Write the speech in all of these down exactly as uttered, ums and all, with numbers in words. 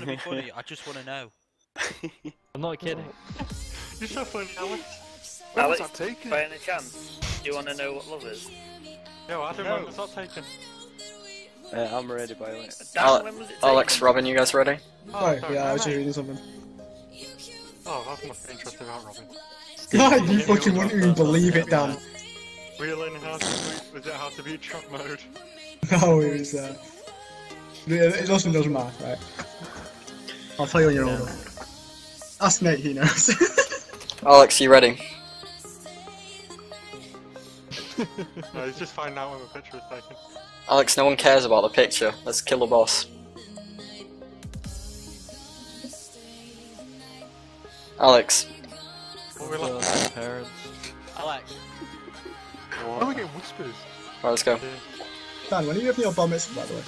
gonna be funny, I just wanna know. I'm not kidding. You're so funny, Alex. Where Alex, was that taken? By any chance, do you wanna know what love is? No, I don't know. When was that taken? Uh, I'm ready, by the way. Ale Alex, Robin, you guys ready? Oh, oh yeah, I was just reading something. Oh, that's nothing interesting about Robin. God, you fucking wouldn't even believe it, Dan. We're learning how to beat, was it how to beat trap mode? No, it was uh... It doesn't, doesn't matter, right? I'll tell you when you're yeah. older. Ask Nate, he knows. Alex, you ready? No, he's just finding out when the picture is taken. Alex, no one cares about the picture. Let's kill the boss. Alex. What are we like uh, parents? Alex. Why are we getting whispers? Alright, let's go. Dan, when are you having your bar mitzvah, by the way?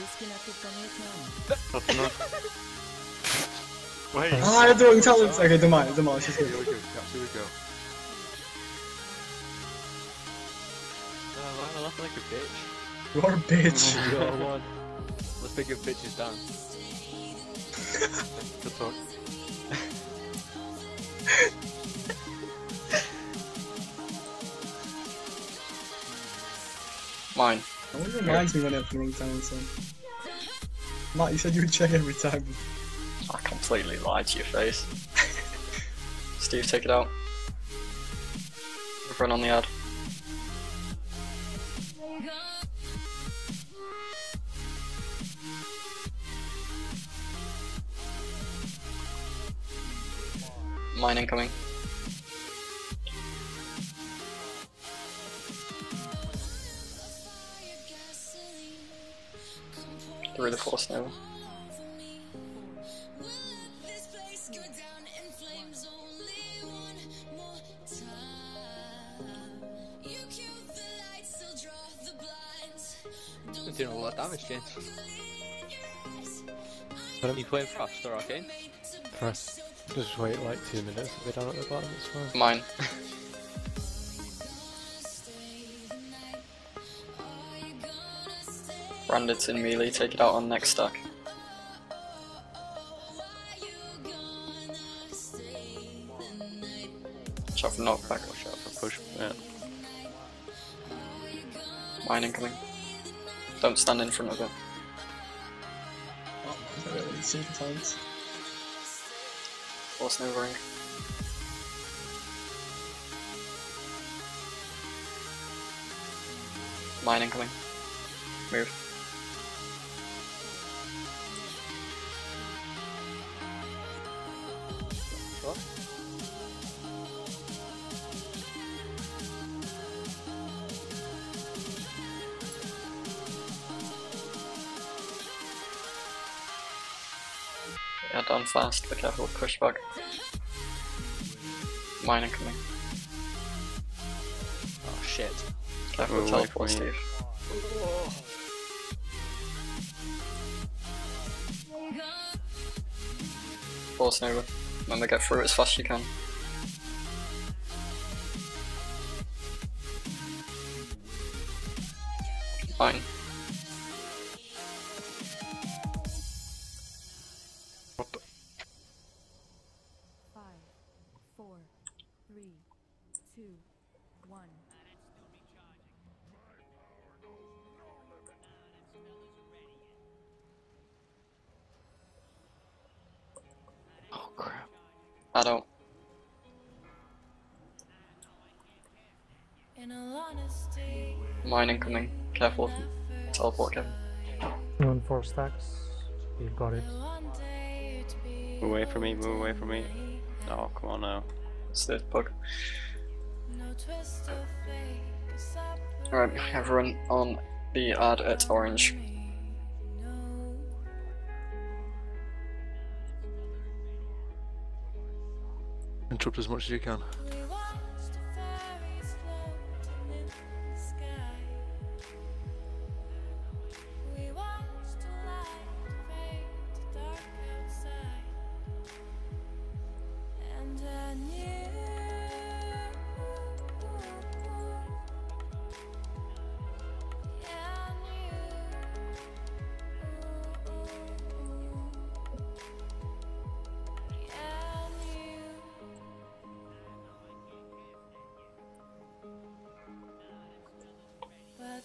Wait. Ah, I don't tell them. Okay, don't mind, don't mind. Here we go. Here we go. I'm laughing like a bitch. You are a bitch. The bigger bitch is done. Good talk. Mine. I wonder if it reminds me when I have the wrong time, so. Matt, you said you would check every time. I completely lied to your face. Steve, take it out. We've run on the ad. Mine incoming. Through the force now. You're doing a lot of damage, James. Are you playing fast or arcane? Press. Just wait like two minutes if they don't at the bottom, it's fine. Mine. Brandit's in melee, take it out on next stack. Shot for knockback or shot for push. Yeah. Mine incoming. Don't stand in front of it. Oh, I really see the times. Force no ring. Mine incoming. Move. What? Yeah, done fast, be careful, push back. Mine incoming. Oh shit. Careful, oh, teleport, Steve. Oh. Force Nova. Remember, get through as fast as you can. Fine. I don't. Mine incoming. Careful. Teleport, Kevin. You're on four stacks. You've got it. Move away from me, move away from me. Oh, come on now. It's this bug. Alright, everyone on the ad at orange. Interrupt as much as you can.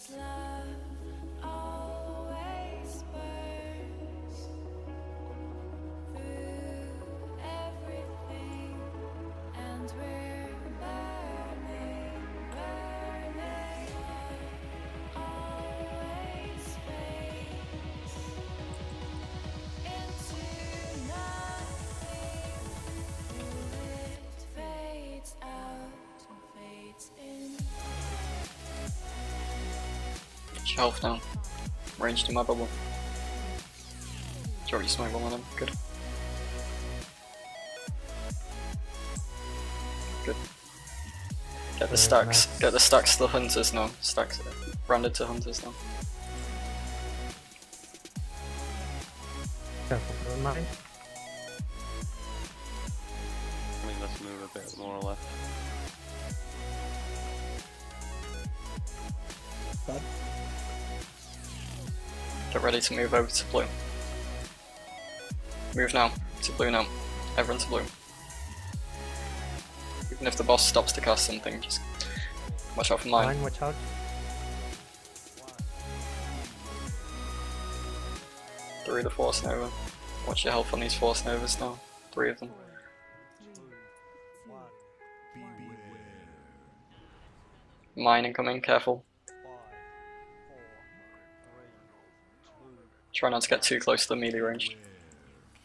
But love always burns through everything, and we're burning, burning. Love always fades into nothing. Through it fades out and fades in. Half now. Range to my bubble. Did you already smoke one of them? Good. Good. Get the stacks. Get the stacks to the hunters now. Stacks branded to hunters now. Careful, I mean, let's move a bit more left. Bad. Get ready to move over to blue. Move now, to blue now. Everyone to blue. Even if the boss stops to cast something, just watch out for mine. Mine, watch out. Three of the Force Nova. Watch your health on these Force Novas now. Three of them. Mine incoming, careful. Try not to get too close to the melee range.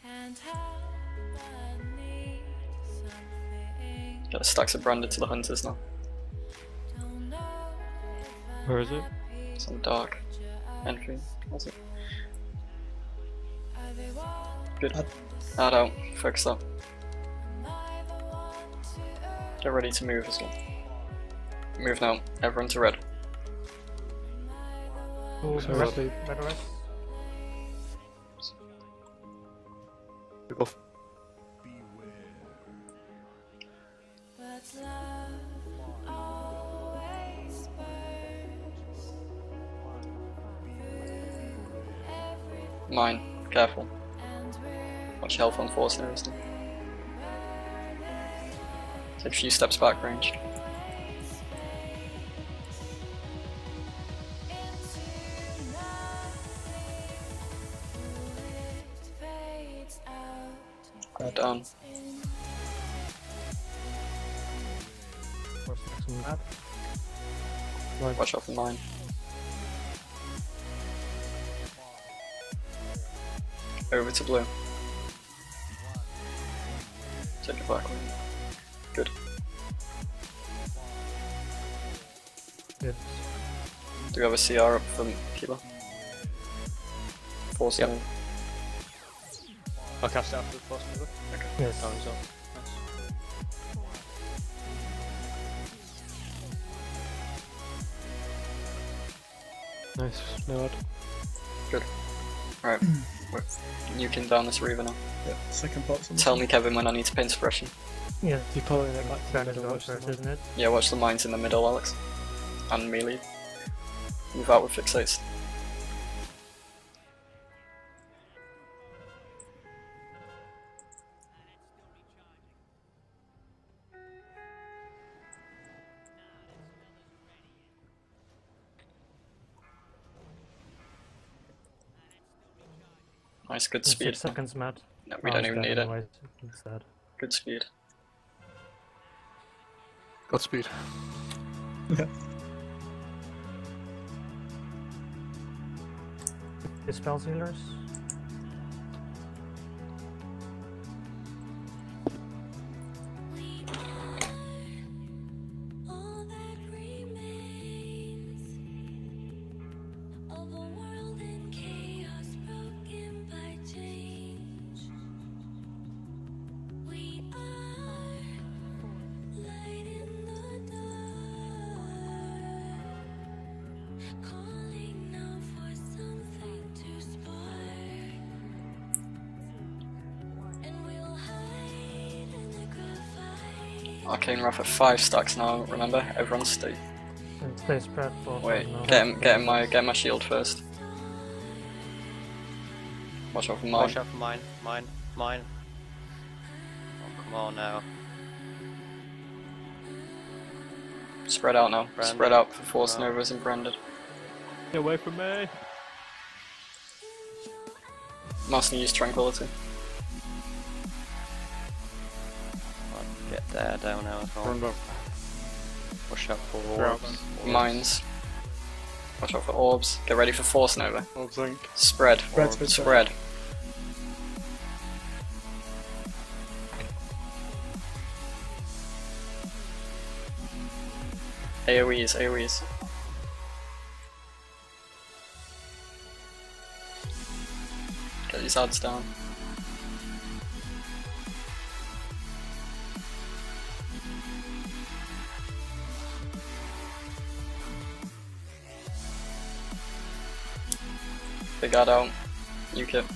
Get the stacks of branded to the hunters now. Where is it? Some dark entry. Where's it? Good. Add out. Fix that. Get ready to move as well. Move now. Everyone to red. Oh, so red, red, red, red. Beware. But love always burns. Mine, careful. Watch health on four series. Take a few steps back range. Down. Watch out for mine. Over to blue. Take it back. Good. Yes. Do we have a C R up from Keeper? Force yep. I'll cast it after the first move. Okay. Yes. Down is up. Nice. Nice. No ad. Good. Right. We're nuking down this Reaver now. Yeah. Second box. Tell me, Kevin, when I need to paint suppression. Yeah. You're probably in that standard watch first, isn't it? Yeah. Watch the mines in the middle, Alex. And melee. Move out with fixates. Nice, good speed. Six seconds, Matt. No, we oh, don't even need it. Good speed. Got speed. Yeah. Dispel healers. Arcane Wrath at five stacks now, remember? Everyone stay. Stay spread for. Wait, get him, get him my get my shield first. Watch out for mine. Watch out for mine, mine, mine. Oh, come on now. Spread out now. Branded. Spread out for Force Novas and branded. Get away from me! Must use tranquility. I'll get there, down now as well. Run, run. Watch out for orbs. orbs. Mines. Watch out for orbs. Get ready for force nova. Orbs link. Spread. Spread. Spread. Spread. AoEs, AoEs. Get these odds down. They got out. U K I P.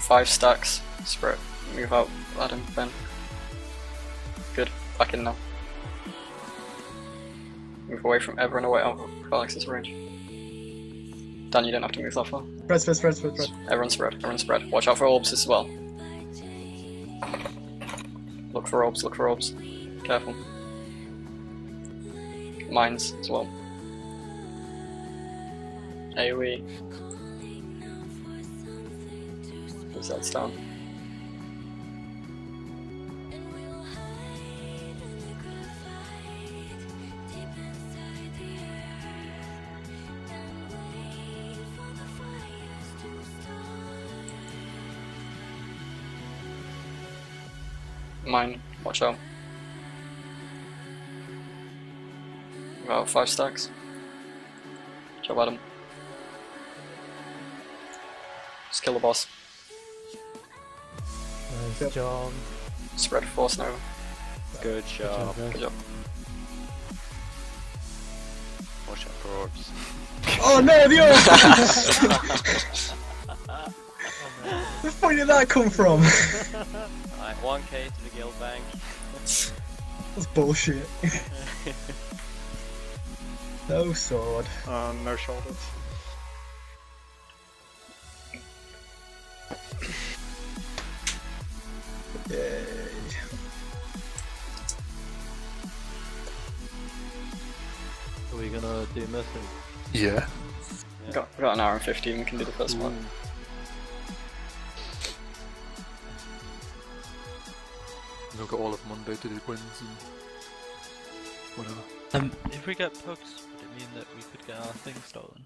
Five stacks. Spread. Move out. Adam, Ben. Good. Back in now. Move away from everyone away out of Alex's range. Dan, you don't have to move that far. Spread, spread, spread, spread, spread. Everyone spread, everyone spread. Watch out for orbs as well. Look for orbs, look for orbs. Careful. Mines as well. AoE. Put that down. Mine, watch out. About five stacks. Job at him. Just kill the boss. Nice yep. job. Spread force now. Good job. Good job. Good job. Watch out for orbs. Oh no, the orbs! Where did that come from? Alright, one K to the guild bank. That's bullshit. No sword. Um, no shoulders. Yay. Are we gonna do nothing? Yeah. yeah. Got, we got an hour and fifteen, we can do the first one. Mm. We'll get all of Monday to do wins and whatever. Um, if we get pugs, would it mean that we could get our thing stolen?